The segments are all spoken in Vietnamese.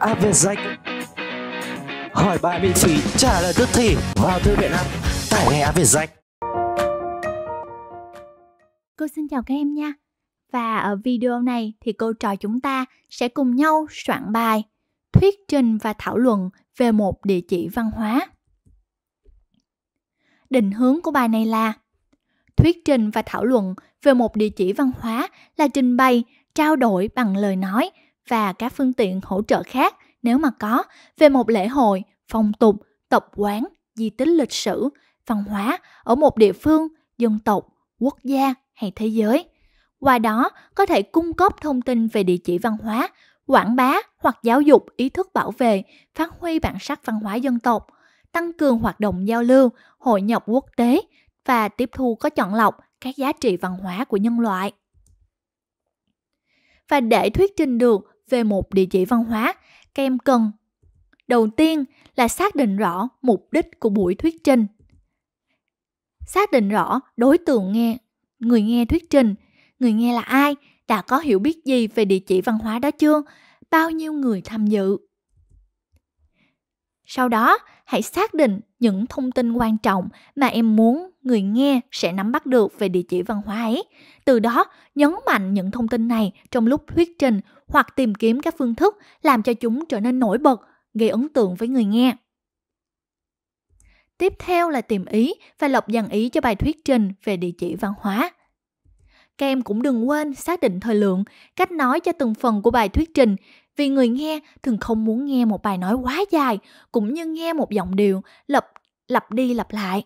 app VietJack, hỏi bài miễn phí, trả lời tức thì, vào thư viện app, tải ngay app VietJack. Cô xin chào các em nha. Và ở video này thì cô trò chúng ta sẽ cùng nhau soạn bài, thuyết trình và thảo luận về một địa chỉ văn hóa. Định hướng của bài này là thuyết trình và thảo luận về một địa chỉ văn hóa là trình bày, trao đổi bằng lời nói và các phương tiện hỗ trợ khác nếu mà có về một lễ hội, phong tục, tập quán, di tích lịch sử, văn hóa ở một địa phương, dân tộc, quốc gia hay thế giới. Qua đó có thể cung cấp thông tin về địa chỉ văn hóa, quảng bá hoặc giáo dục ý thức bảo vệ, phát huy bản sắc văn hóa dân tộc, tăng cường hoạt động giao lưu, hội nhập quốc tế và tiếp thu có chọn lọc các giá trị văn hóa của nhân loại. Và để thuyết trình được về một địa chỉ văn hóa, các em cần đầu tiên là xác định rõ mục đích của buổi thuyết trình, xác định rõ đối tượng người nghe thuyết trình, người nghe là ai, đã có hiểu biết gì về địa chỉ văn hóa đó chưa, bao nhiêu người tham dự. Sau đó, hãy xác định những thông tin quan trọng mà em muốn người nghe sẽ nắm bắt được về địa chỉ văn hóa ấy. Từ đó, nhấn mạnh những thông tin này trong lúc thuyết trình hoặc tìm kiếm các phương thức làm cho chúng trở nên nổi bật, gây ấn tượng với người nghe. Tiếp theo là tìm ý và lọc dàn ý cho bài thuyết trình về địa chỉ văn hóa. Các em cũng đừng quên xác định thời lượng, cách nói cho từng phần của bài thuyết trình, vì người nghe thường không muốn nghe một bài nói quá dài, cũng như nghe một giọng điệu lặp đi lặp lại.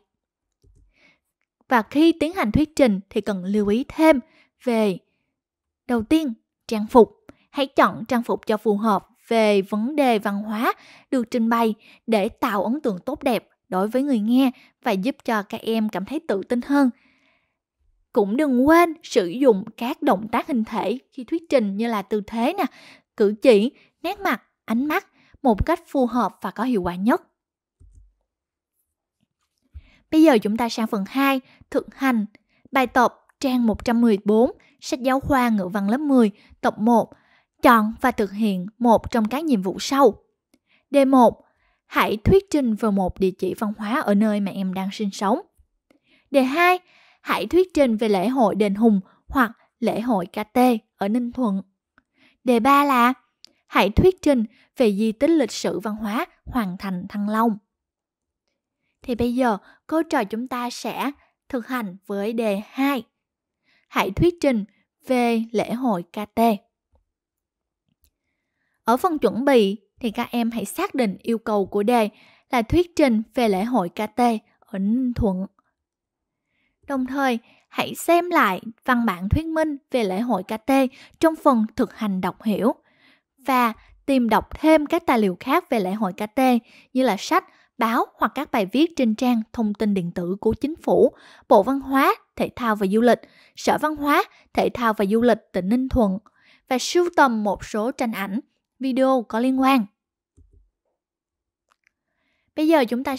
Và khi tiến hành thuyết trình thì cần lưu ý thêm về, đầu tiên, trang phục. Hãy chọn trang phục cho phù hợp về vấn đề văn hóa được trình bày để tạo ấn tượng tốt đẹp đối với người nghe và giúp cho các em cảm thấy tự tin hơn. Cũng đừng quên sử dụng các động tác hình thể khi thuyết trình như là tư thế nè, cử chỉ, nét mặt, ánh mắt một cách phù hợp và có hiệu quả nhất. Bây giờ chúng ta sang phần 2, thực hành. Bài tập trang 114, sách giáo khoa ngữ văn lớp 10, tập 1. Chọn và thực hiện một trong các nhiệm vụ sau. Đề 1. Hãy thuyết trình về một địa chỉ văn hóa ở nơi mà em đang sinh sống. Đề 2. Hãy thuyết trình về lễ hội Đền Hùng hoặc lễ hội Katê ở Ninh Thuận. Đề 3 là hãy thuyết trình về di tích lịch sử văn hóa Hoàng Thành Thăng Long. Thì bây giờ, cô trò chúng ta sẽ thực hành với đề 2. Hãy thuyết trình về lễ hội Katê. Ở phần chuẩn bị thì các em hãy xác định yêu cầu của đề là thuyết trình về lễ hội Katê ở Ninh Thuận. Đồng thời, hãy xem lại văn bản thuyết minh về lễ hội Katê trong phần thực hành đọc hiểu và tìm đọc thêm các tài liệu khác về lễ hội Katê như là sách, báo hoặc các bài viết trên trang thông tin điện tử của Chính phủ, Bộ Văn hóa, Thể thao và Du lịch, Sở Văn hóa, Thể thao và Du lịch tỉnh Ninh Thuận và sưu tầm một số tranh ảnh, video có liên quan. Bây giờ chúng ta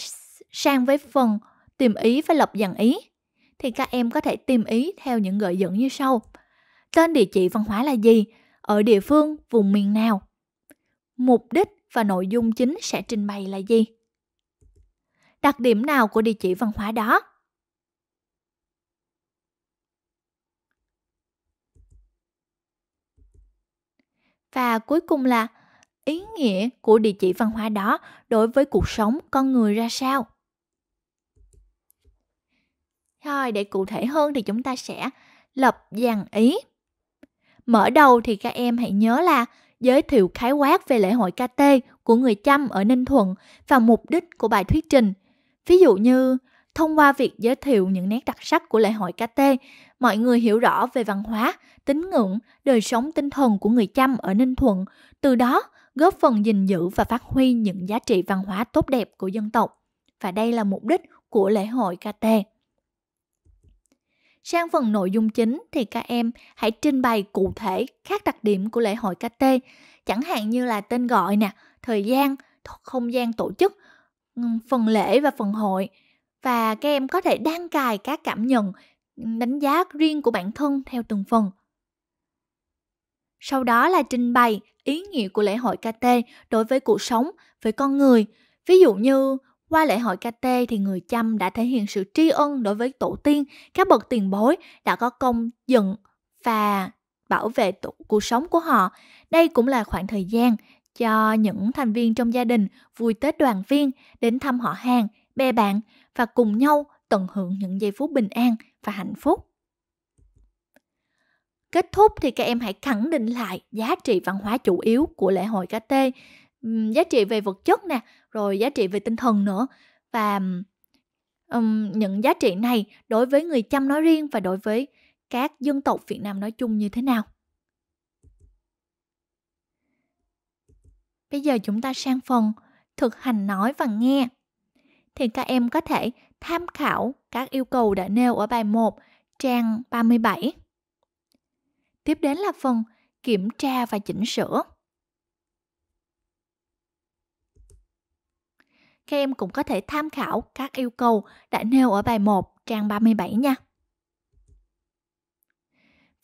sang với phần tìm ý và lập dàn ý. Thì các em có thể tìm ý theo những gợi dẫn như sau. Tên địa chỉ văn hóa là gì? Ở địa phương, vùng miền nào? Mục đích và nội dung chính sẽ trình bày là gì? Đặc điểm nào của địa chỉ văn hóa đó? Và cuối cùng là ý nghĩa của địa chỉ văn hóa đó đối với cuộc sống con người ra sao? Rồi, để cụ thể hơn thì chúng ta sẽ lập dàn ý. Mở đầu thì các em hãy nhớ là giới thiệu khái quát về lễ hội Katê của người Chăm ở Ninh Thuận và mục đích của bài thuyết trình. Ví dụ như, thông qua việc giới thiệu những nét đặc sắc của lễ hội Katê, mọi người hiểu rõ về văn hóa, tín ngưỡng, đời sống tinh thần của người Chăm ở Ninh Thuận, từ đó góp phần gìn giữ và phát huy những giá trị văn hóa tốt đẹp của dân tộc. Và đây là mục đích của lễ hội Katê. Sang phần nội dung chính thì các em hãy trình bày cụ thể các đặc điểm của lễ hội Katê, chẳng hạn như là tên gọi nè, thời gian, không gian tổ chức, phần lễ và phần hội. Và các em có thể đăng cài các cảm nhận, đánh giá riêng của bản thân theo từng phần. Sau đó là trình bày ý nghĩa của lễ hội Katê đối với cuộc sống, với con người. Ví dụ như qua lễ hội Katê thì người Chăm đã thể hiện sự tri ân đối với tổ tiên, các bậc tiền bối đã có công dựng và bảo vệ cuộc sống của họ. Đây cũng là khoảng thời gian cho những thành viên trong gia đình vui Tết đoàn viên, đến thăm họ hàng, bè bạn và cùng nhau tận hưởng những giây phút bình an và hạnh phúc. Kết thúc thì các em hãy khẳng định lại giá trị văn hóa chủ yếu của lễ hội Katê, giá trị về vật chất nè, rồi giá trị về tinh thần nữa. Và những giá trị này đối với người Chăm nói riêng và đối với các dân tộc Việt Nam nói chung như thế nào. Bây giờ chúng ta sang phần thực hành nói và nghe. Thì các em có thể tham khảo các yêu cầu đã nêu ở bài 1, trang 37. Tiếp đến là phần kiểm tra và chỉnh sửa. Các em cũng có thể tham khảo các yêu cầu đã nêu ở bài 1, trang 37 nha.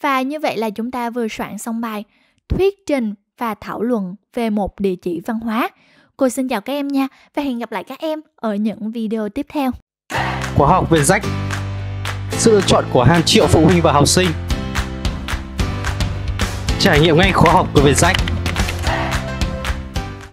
Và như vậy là chúng ta vừa soạn xong bài thuyết trình và thảo luận về một địa chỉ văn hóa. Cô xin chào các em nha và hẹn gặp lại các em ở những video tiếp theo. Khóa học VietJack, sự lựa chọn của hàng triệu phụ huynh và học sinh. Trải nghiệm ngay khóa học của VietJack.